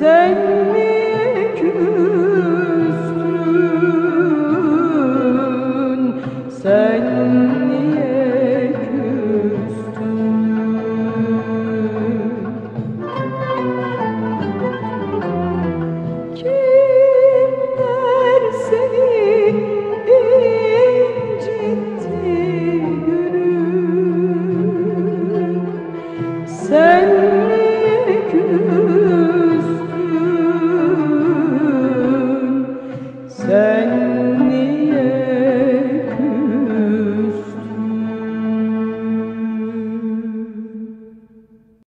Send